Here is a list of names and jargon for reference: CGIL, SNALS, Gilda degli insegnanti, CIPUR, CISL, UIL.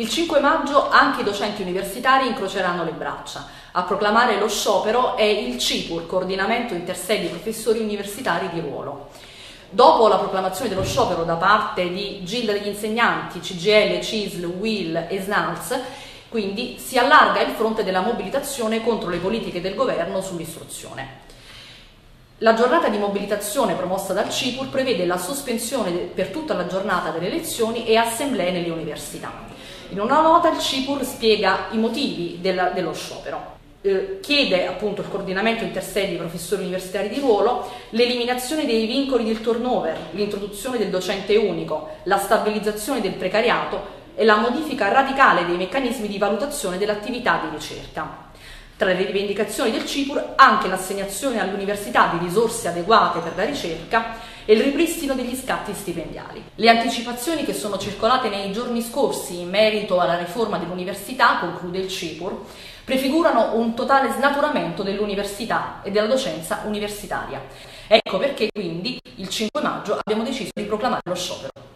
Il 5 maggio anche i docenti universitari incroceranno le braccia. A proclamare lo sciopero è il CIPUR, Coordinamento Intersedi Professori Universitari di Ruolo. Dopo la proclamazione dello sciopero da parte di Gilda degli insegnanti, CGIL, CISL, UIL e SNALS, quindi si allarga il fronte della mobilitazione contro le politiche del governo sull'istruzione. La giornata di mobilitazione promossa dal CIPUR prevede la sospensione per tutta la giornata delle lezioni e assemblee nelle università. In una nota il CIPUR spiega i motivi dello sciopero. Chiede appunto il coordinamento intersedi professori universitari di ruolo l'eliminazione dei vincoli del turnover, l'introduzione del docente unico, la stabilizzazione del precariato e la modifica radicale dei meccanismi di valutazione dell'attività di ricerca. Tra le rivendicazioni del CIPUR anche l'assegnazione all'università di risorse adeguate per la ricerca e il ripristino degli scatti stipendiali. Le anticipazioni che sono circolate nei giorni scorsi in merito alla riforma dell'università, conclude il CIPUR, prefigurano un totale snaturamento dell'università e della docenza universitaria. Ecco perché quindi il 5 maggio abbiamo deciso di proclamare lo sciopero.